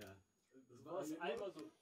Yeah. Das war also